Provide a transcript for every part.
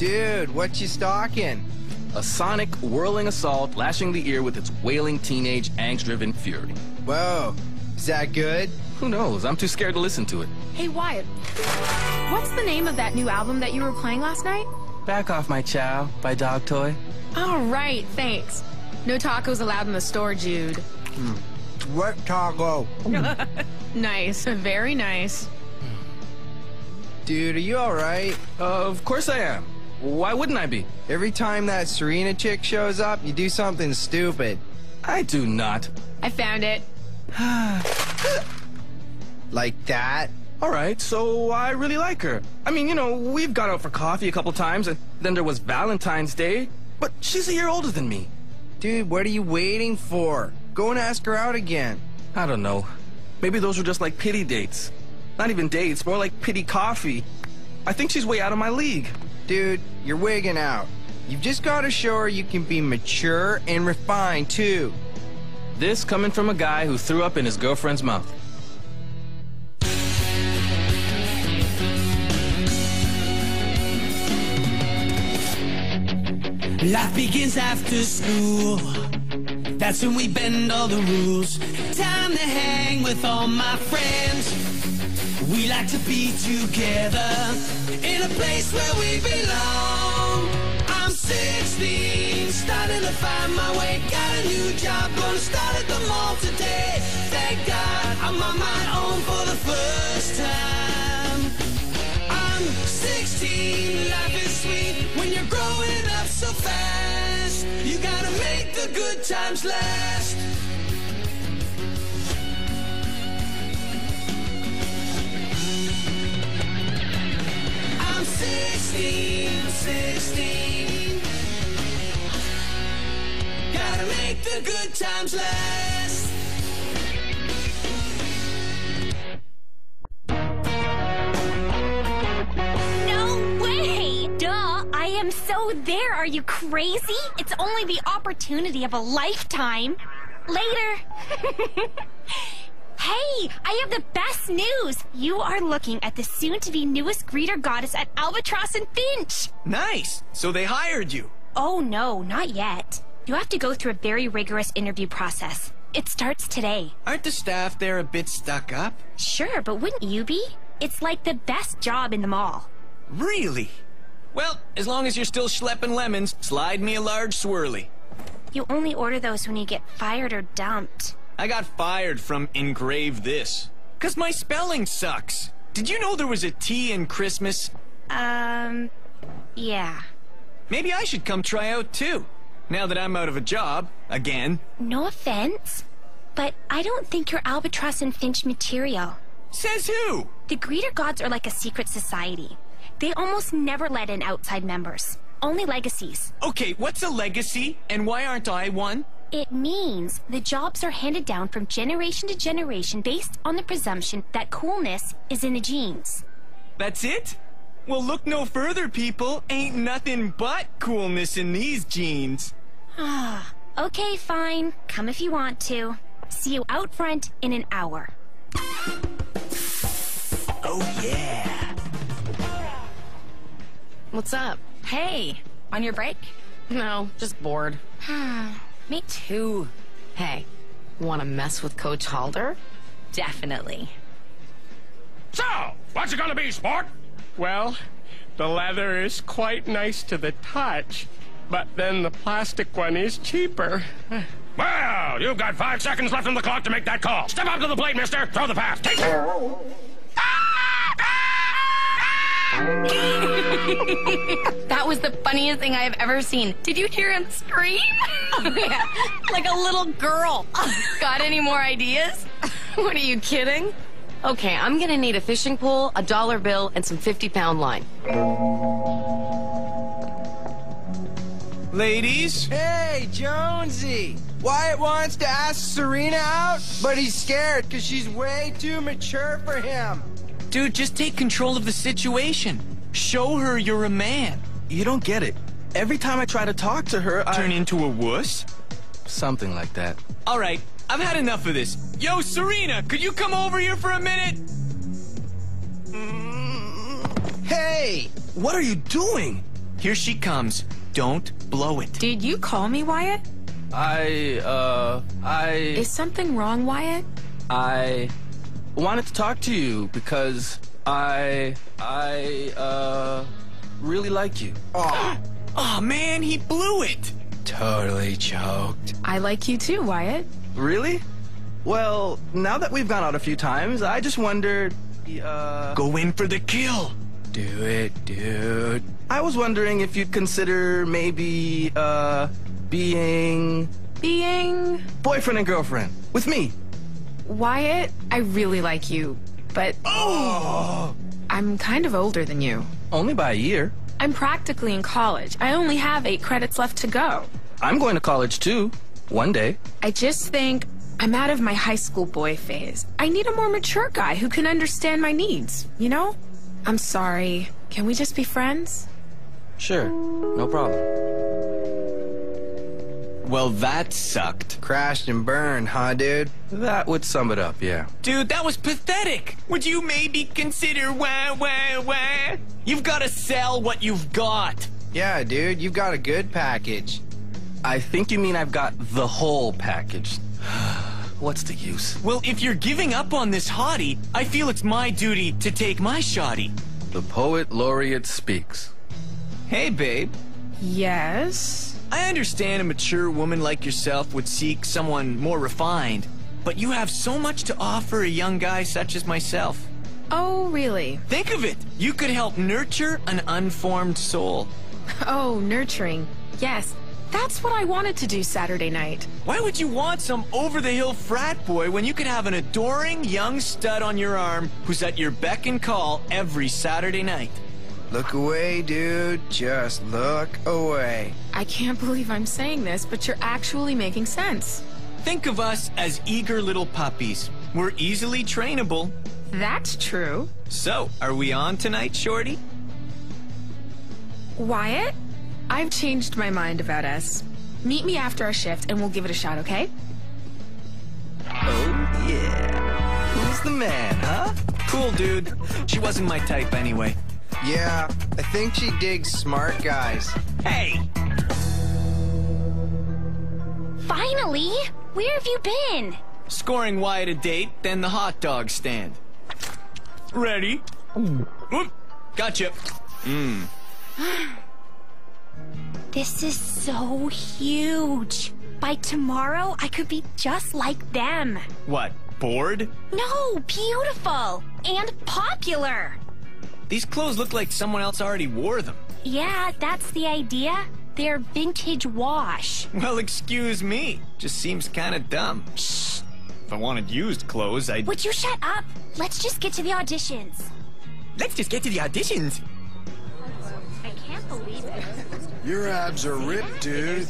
Dude, what you stalking? A sonic, whirling assault, lashing the ear with its wailing teenage, angst-driven fury. Whoa. Is that good? Who knows? I'm too scared to listen to it. Hey, Wyatt. What's the name of that new album that you were playing last night? Back Off My Chow by Dog Toy. All right, thanks. No tacos allowed in the store, Jude. What taco? Nice. Very nice. Dude, are you all right? Of course I am. Why wouldn't I be? Every time that Serena chick shows up, you do something stupid. I do not. I found it. Like that? All right, so I really like her. I mean, you know, we've gone out for coffee a couple times, and then there was Valentine's Day, but she's a year older than me. Dude, what are you waiting for? Go and ask her out again. I don't know. Maybe those were just like pity dates. Not even dates, more like pity coffee. I think she's way out of my league. Dude, you're wigging out. You've just got to show her you can be mature and refined, too. This coming from a guy who threw up in his girlfriend's mouth. Life begins after school. That's when we bend all the rules. Time to hang with all my friends. We like to be together in a place where we belong. I'm 16, starting to find my way. Got a new job, gonna start at the mall today. Thank God I'm on my own for the first time. I'm 16, life is sweet when you're growing up. So fast, you gotta make the good times last. I'm 16, gotta make the good times last. So there, are you crazy? It's only the opportunity of a lifetime. Later. Hey, I have the best news. You are looking at the soon-to-be newest greeter goddess at Albatross and Finch. Nice. So they hired you. Oh, no, not yet. You have to go through a very rigorous interview process. It starts today. Aren't the staff there a bit stuck up? Sure, but wouldn't you be? It's like the best job in the mall. Really? Well, as long as you're still schlepping lemons, slide me a large swirly. You only order those when you get fired or dumped. I got fired from Engrave This. 'Cause my spelling sucks. Did you know there was a T in Christmas? Yeah. Maybe I should come try out too. Now that I'm out of a job, again. No offense, but I don't think you're Albatross and Finch material. Says who? The greeter gods are like a secret society. They almost never let in outside members. Only legacies. Okay, what's a legacy, and why aren't I one? It means the jobs are handed down from generation to generation based on the presumption that coolness is in the genes. That's it? Well, look no further, people. Ain't nothing but coolness in these genes. Ah, okay, fine. Come if you want to. See you out front in an hour. Oh, yeah. What's up? Hey, on your break? No, just bored. Me too. Hey, wanna mess with Coach Halder? Definitely. So, what's it gonna be, sport? Well, the leather is quite nice to the touch, but then the plastic one is cheaper. Well, you've got 5 seconds left on the clock to make that call. Step up to the plate, mister. Throw the pass. Take it. That was the funniest thing I have ever seen. Did you hear him scream? Oh, yeah, like a little girl. Got any more ideas? What, are you kidding? Okay, I'm gonna need a fishing pole, a dollar bill, and some 50-pound line. Ladies? Hey, Jonesy! Wyatt wants to ask Serena out, but he's scared because she's way too mature for him. Dude, just take control of the situation. Show her you're a man. You don't get it. Every time I try to talk to her, I... Turn into a wuss? Something like that. All right, I've had enough of this. Yo, Serena, could you come over here for a minute? Hey! What are you doing? Here she comes. Don't blow it. Did you call me, Wyatt? I... Is something wrong, Wyatt? I wanted to talk to you because I really like you. Oh. Oh, man, he blew it. Totally choked. I like you too, Wyatt. Really? Well, now that we've gone out a few times, I just wondered... Go in for the kill. Do it, dude. I was wondering if you'd consider maybe, being... boyfriend and girlfriend. With me. Wyatt, I really like you, but... Oh! I'm kind of older than you. Only by a year. I'm practically in college. I only have 8 credits left to go. I'm going to college, too. One day. I just think I'm out of my high school boy phase. I need a more mature guy who can understand my needs, you know? I'm sorry. Can we just be friends? Sure. No problem. Well, that sucked. Crashed and burned, huh, dude? That would sum it up, yeah. Dude, that was pathetic! Would you maybe consider wah? You've got to sell what you've got! Yeah, dude, you've got a good package. I think you mean I've got the whole package. What's the use? Well, if you're giving up on this hottie, I feel it's my duty to take my shotty. The poet laureate speaks. Hey, babe. Yes? I understand a mature woman like yourself would seek someone more refined, but you have so much to offer a young guy such as myself. Oh, really? Think of it! You could help nurture an unformed soul. Oh, nurturing. Yes. That's what I wanted to do Saturday night. Why would you want some over-the-hill frat boy when you could have an adoring young stud on your arm who's at your beck and call every Saturday night? Look away, dude. Just look away. I can't believe I'm saying this, but you're actually making sense. Think of us as eager little puppies. We're easily trainable. That's true. So, are we on tonight, Shorty? Wyatt? I've changed my mind about us. Meet me after our shift and we'll give it a shot, okay? Oh, yeah. Who's the man, huh? Cool, dude. She wasn't my type anyway. Yeah, I think she digs smart guys. Hey! Finally! Where have you been? Scoring Wyatt a date, then the hot dog stand. Ready? Oop. Gotcha. Mmm. This is so huge. By tomorrow, I could be just like them. What, bored? No, beautiful and popular. These clothes look like someone else already wore them. Yeah, that's the idea. They're vintage wash. Well, excuse me. Just seems kind of dumb. Shh. If I wanted used clothes, I'd... Would you shut up? Let's just get to the auditions. Let's just get to the auditions. I can't believe it. Your abs are ripped, dude.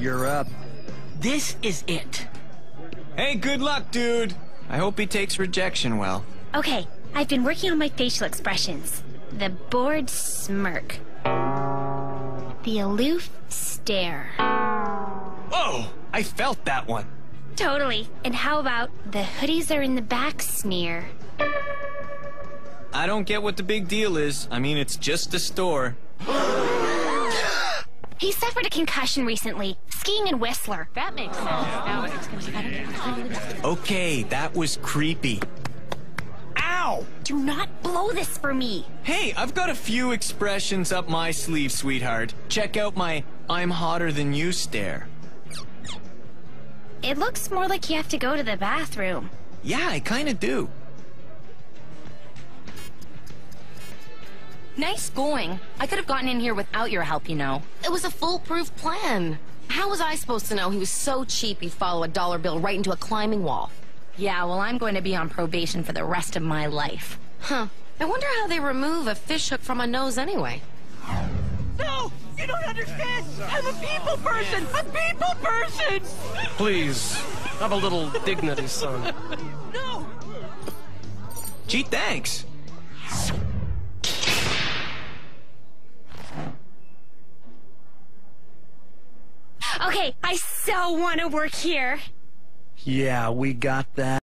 You're up. This is it. Hey, good luck, dude. I hope he takes rejection well. Okay, I've been working on my facial expressions. The bored smirk. The aloof stare. Oh, I felt that one. Totally. And how about the hoodies are in the back sneer? I don't get what the big deal is. I mean, it's just a store. He suffered a concussion recently, skiing in Whistler. That makes sense. Oh. Okay, that was creepy. Ow! Do not blow this for me. Hey, I've got a few expressions up my sleeve, sweetheart. Check out my I'm hotter than you stare. It looks more like you have to go to the bathroom. Yeah, I kinda do. Nice going. I could have gotten in here without your help, you know. It was a foolproof plan. How was I supposed to know he was so cheap he'd follow a dollar bill right into a climbing wall? Yeah, well, I'm going to be on probation for the rest of my life. Huh. I wonder how they remove a fish hook from a nose anyway. No! You don't understand! I'm a people person! A people person! Please, have a little dignity, son. No! Gee, thanks. Okay, I so want to work here. Yeah, we got that.